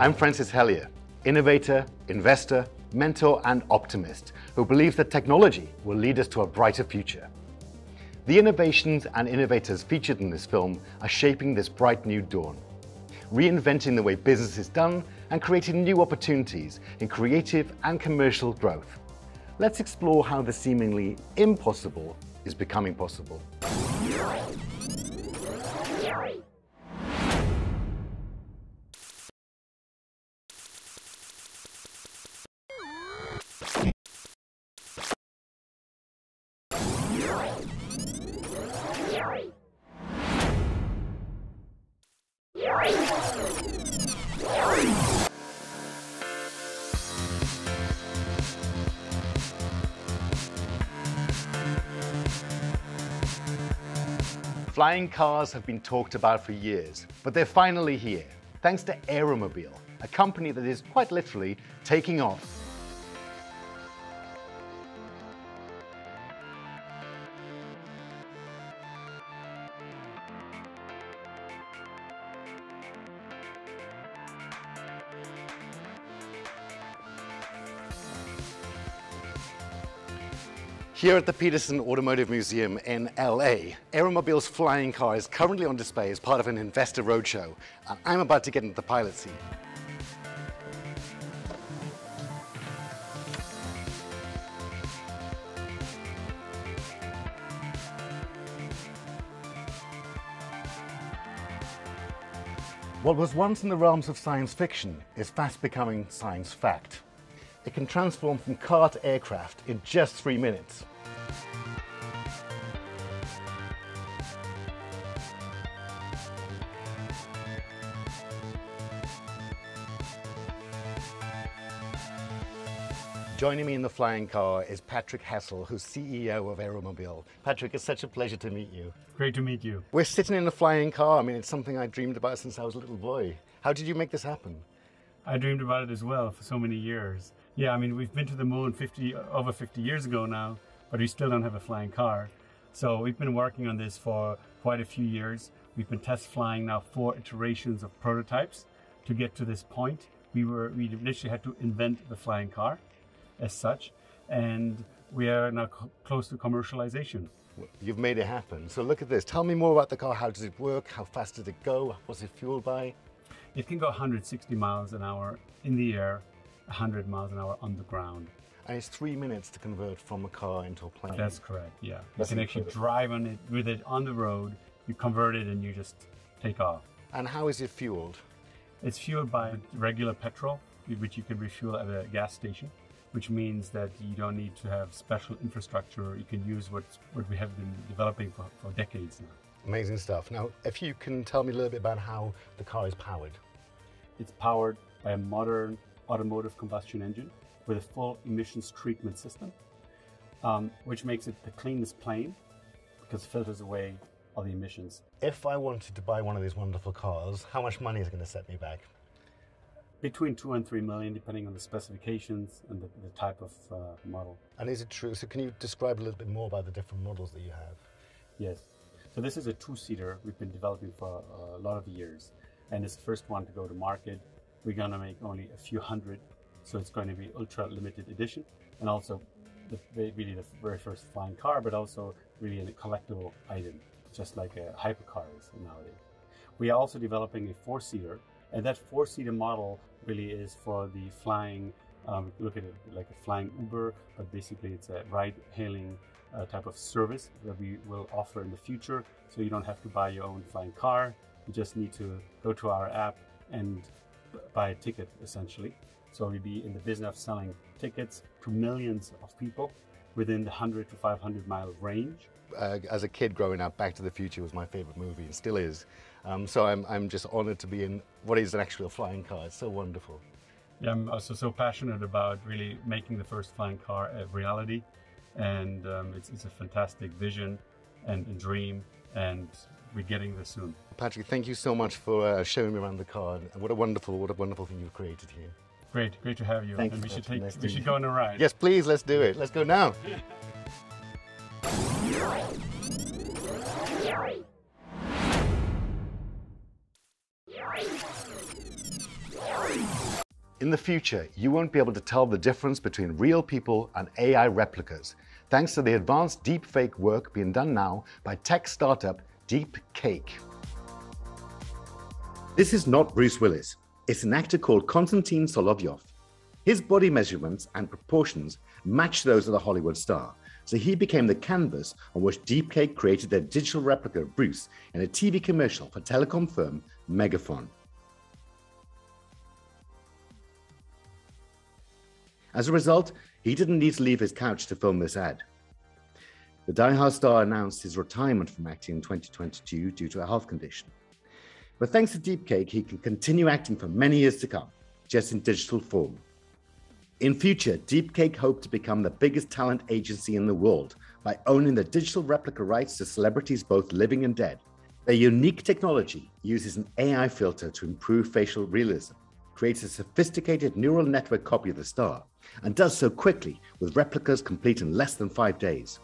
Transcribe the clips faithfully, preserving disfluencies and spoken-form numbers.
I'm Francis Hellyer, innovator, investor, mentor and optimist who believes that technology will lead us to a brighter future. The innovations and innovators featured in this film are shaping this bright new dawn, reinventing the way business is done and creating new opportunities in creative and commercial growth. Let's explore how the seemingly impossible is becoming possible. Flying cars have been talked about for years, but they're finally here, thanks to AeroMobil, a company that is quite literally taking off. Here at the Peterson Automotive Museum in L A, AeroMobil's flying car is currently on display as part of an investor roadshow, and I'm about to get into the pilot seat. What was once in the realms of science fiction is fast becoming science fact. It can transform from car to aircraft in just three minutes. Joining me in the flying car is Patrick Hassel, who's C E O of AeroMobil. Patrick, it's such a pleasure to meet you. Great to meet you. We're sitting in the flying car. I mean, it's something I dreamed about since I was a little boy. How did you make this happen? I dreamed about it as well for so many years. Yeah, I mean, we've been to the moon fifty, over fifty years ago now, but we still don't have a flying car. So we've been working on this for quite a few years. We've been test flying now four iterations of prototypes to get to this point. We were, we initially had to invent the flying car as such, and we are now co- close to commercialization. You've made it happen. So look at this. Tell me more about the car. How does it work? How fast did it go? What's it fueled by? It can go one hundred sixty miles an hour in the air, one hundred miles an hour on the ground. And it's three minutes to convert from a car into a plane. That's correct, yeah. That's you can actually drive on it, with it on the road, you convert it and you just take off. And how is it fueled? It's fueled by regular petrol, which you can refuel at a gas station, which means that you don't need to have special infrastructure. You can use what, what we have been developing for, for decades now. Amazing stuff. Now, if you can tell me a little bit about how the car is powered. It's powered by a modern automotive combustion engine with a full emissions treatment system, um, which makes it the cleanest plane because it filters away all the emissions. If I wanted to buy one of these wonderful cars, how much money is it going to set me back? Between two and three million, depending on the specifications and the, the type of uh, model. And is it true? So can you describe a little bit more about the different models that you have? Yes. So this is a two-seater we've been developing for a lot of years, and it's the first one to go to market. We're going to make only a few hundred, so it's going to be ultra limited edition, and also the, really the very first flying car, but also really a collectible item, just like a hypercar is nowadays. We are also developing a four-seater, and that four-seater model really is for the flying, um, look at it like a flying Uber, but basically it's a ride-hailing Uh, type of service that we will offer in the future, so you don't have to buy your own flying car. You just need to go to our app and buy a ticket, essentially. So we'll be in the business of selling tickets to millions of people within the one hundred to five hundred mile range. Uh, as a kid growing up, Back to the Future was my favorite movie and still is. Um, so I'm, I'm just honored to be in what is an actual flying car. It's so wonderful. Yeah, I'm also so passionate about really making the first flying car a reality. And um, it's, it's a fantastic vision and a dream, and we're getting there soon. Patrick, thank you so much for uh, showing me around the car, and what a wonderful, what a wonderful thing you've created here. Great, great to have you. Thank and you. We should take, nice we should go on a ride. Yes, please, let's do it. Let's go now. In the future, you won't be able to tell the difference between real people and A I replicas, thanks to the advanced deepfake work being done now by tech startup DeepCake. This is not Bruce Willis. It's an actor called Konstantin Solovyov. His body measurements and proportions match those of the Hollywood star, so he became the canvas on which DeepCake created their digital replica of Bruce in a T V commercial for telecom firm Megafon. As a result, he didn't need to leave his couch to film this ad. The die-hard star announced his retirement from acting in twenty twenty-two due to a health condition. But thanks to DeepCake, he can continue acting for many years to come, just in digital form. In future, DeepCake hoped to become the biggest talent agency in the world by owning the digital replica rights to celebrities both living and dead. Their unique technology uses an A I filter to improve facial realism, creates a sophisticated neural network copy of the star, and does so quickly, with replicas complete in less than five days.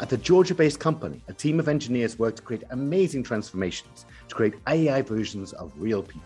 At the Georgia-based company, a team of engineers worked to create amazing transformations to create A I versions of real people.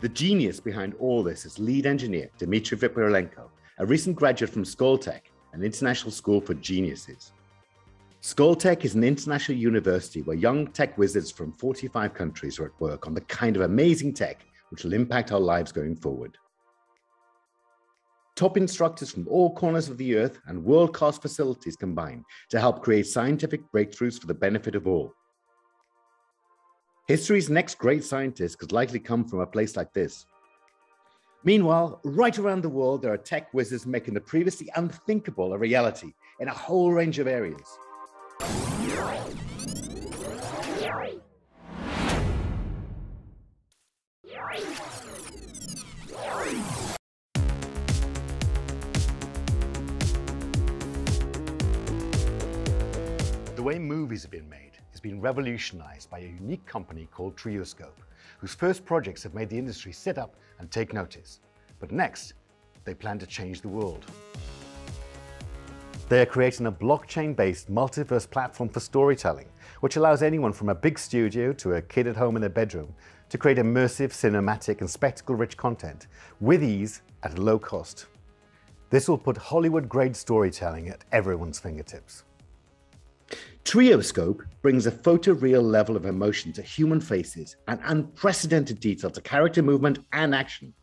The genius behind all this is lead engineer Dmitry Vipirilenko, a recent graduate from Skoltech, an international school for geniuses. Skoltech is an international university where young tech wizards from forty-five countries are at work on the kind of amazing tech which will impact our lives going forward. Top instructors from all corners of the earth and world-class facilities combine to help create scientific breakthroughs for the benefit of all. History's next great scientist could likely come from a place like this. Meanwhile, right around the world, there are tech wizards making the previously unthinkable a reality in a whole range of areas. The way movies are being made has been revolutionized by a unique company called TrioScope, whose first projects have made the industry sit up and take notice. But next, they plan to change the world. They are creating a blockchain-based multiverse platform for storytelling, which allows anyone from a big studio to a kid at home in their bedroom to create immersive, cinematic and spectacle-rich content with ease at low cost. This will put Hollywood-grade storytelling at everyone's fingertips. TrioScope brings a photoreal level of emotion to human faces and unprecedented detail to character movement and action.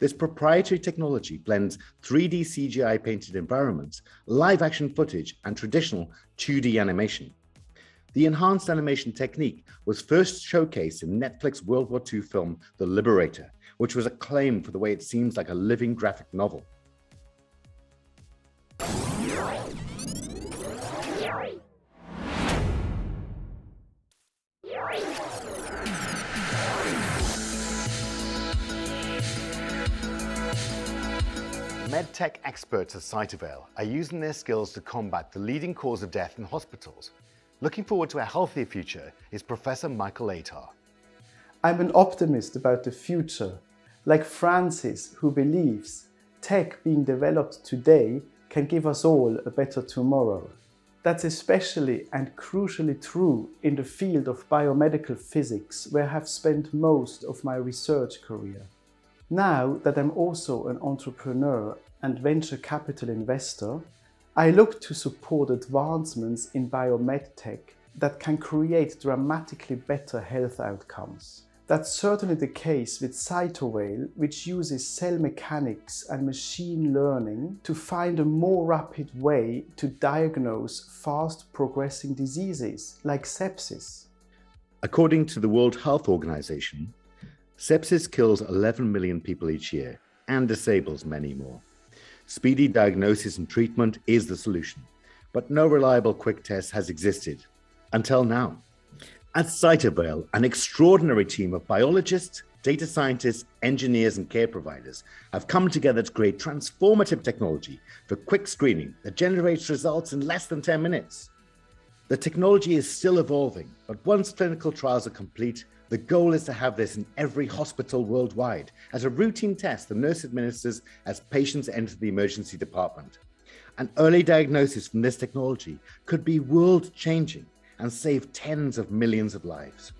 This proprietary technology blends three D C G I painted environments, live action footage, and traditional two D animation. The enhanced animation technique was first showcased in Netflix's World War Two film The Liberator, which was acclaimed for the way it seems like a living graphic novel. MedTech experts at Cytovale are using their skills to combat the leading cause of death in hospitals. Looking forward to a healthier future is Professor Michael Atar. I'm an optimist about the future, like Francis, who believes tech being developed today can give us all a better tomorrow. That's especially and crucially true in the field of biomedical physics, where I have spent most of my research career. Now that I'm also an entrepreneur and venture capital investor, I look to support advancements in biomedtech that can create dramatically better health outcomes. That's certainly the case with Cytovale, which uses cell mechanics and machine learning to find a more rapid way to diagnose fast progressing diseases like sepsis. According to the World Health Organization, sepsis kills eleven million people each year and disables many more. Speedy diagnosis and treatment is the solution, but no reliable quick test has existed until now. At Cytovale, an extraordinary team of biologists, data scientists, engineers, and care providers have come together to create transformative technology for quick screening that generates results in less than ten minutes. The technology is still evolving, but once clinical trials are complete, the goal is to have this in every hospital worldwide as a routine test the nurse administers as patients enter the emergency department. An early diagnosis from this technology could be world-changing and save tens of millions of lives.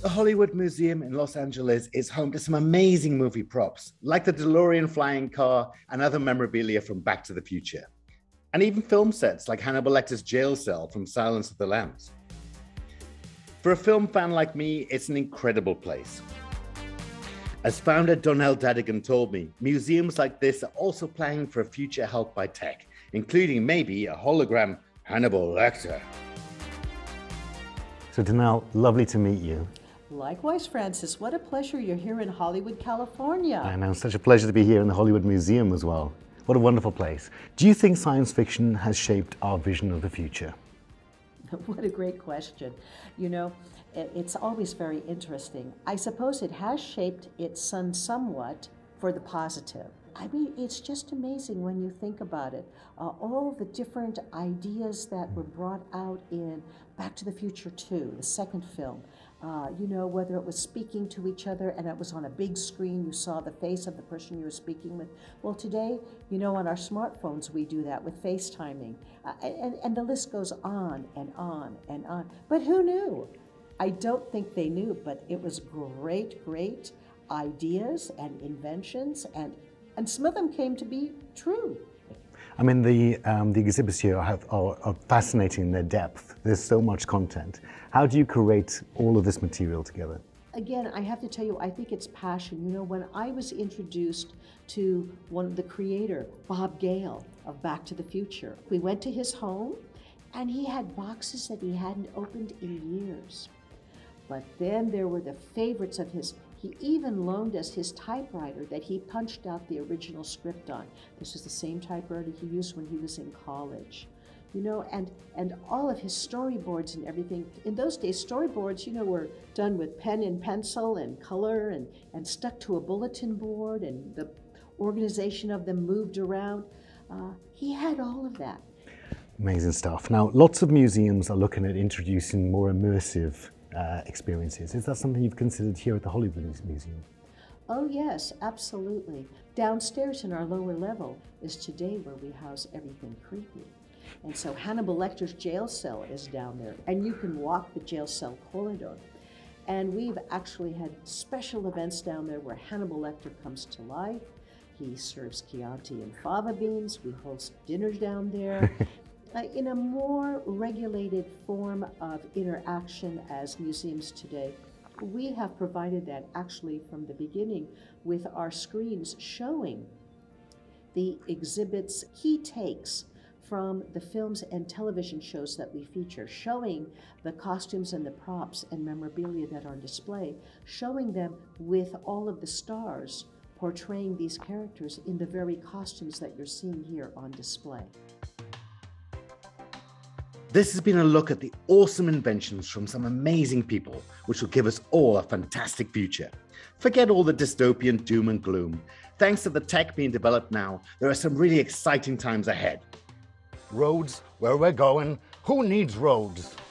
The Hollywood Museum in Los Angeles is home to some amazing movie props, like the DeLorean flying car and other memorabilia from Back to the Future. And even film sets like Hannibal Lecter's jail cell from Silence of the Lambs. For a film fan like me, it's an incredible place. As founder Donnell Dadigan told me, museums like this are also planning for a future helped by tech, including maybe a hologram Hannibal Lecter. So Donnell, lovely to meet you. Likewise, Francis, what a pleasure you're here in Hollywood, California. I know, such a pleasure to be here in the Hollywood Museum as well. What a wonderful place. Do you think science fiction has shaped our vision of the future? What a great question. You know, it's always very interesting. I suppose it has shaped its sun somewhat for the positive. I mean, it's just amazing when you think about it. Uh, all the different ideas that were brought out in Back to the Future two, the second film. Uh, you know, whether it was speaking to each other and it was on a big screen, you saw the face of the person you were speaking with. Well, today, you know, on our smartphones, we do that with FaceTiming. Uh, and, and the list goes on and on and on. But who knew? I don't think they knew, but it was great, great ideas and inventions, and And some of them came to be true. I mean, the, um, the exhibits here have, are, are fascinating in their depth. There's so much content. How do you curate all of this material together? Again, I have to tell you, I think it's passion. You know, when I was introduced to one of the creator, Bob Gale, of Back to the Future, we went to his home and he had boxes that he hadn't opened in years. But then there were the favorites of his. He even loaned us his typewriter that he punched out the original script on. This is the same typewriter he used when he was in college. You know, and, and all of his storyboards and everything. In those days, storyboards, you know, were done with pen and pencil and color and, and stuck to a bulletin board, and the organization of them moved around. Uh, he had all of that. Amazing stuff. Now, lots of museums are looking at introducing more immersive Uh, experiences. Is that something you've considered here at the Hollywood Museum? Oh yes, absolutely. Downstairs in our lower level is today where we house everything creepy. And so Hannibal Lecter's jail cell is down there, and you can walk the jail cell corridor. And we've actually had special events down there where Hannibal Lecter comes to life. He serves Chianti and fava beans. We host dinners down there. Uh, in a more regulated form of interaction as museums today, we have provided that actually from the beginning with our screens showing the exhibits, key takes from the films and television shows that we feature, showing the costumes and the props and memorabilia that are on display, showing them with all of the stars portraying these characters in the very costumes that you're seeing here on display. This has been a look at the awesome inventions from some amazing people, which will give us all a fantastic future. Forget all the dystopian doom and gloom. Thanks to the tech being developed now, there are some really exciting times ahead. Roads, where we're going, who needs roads?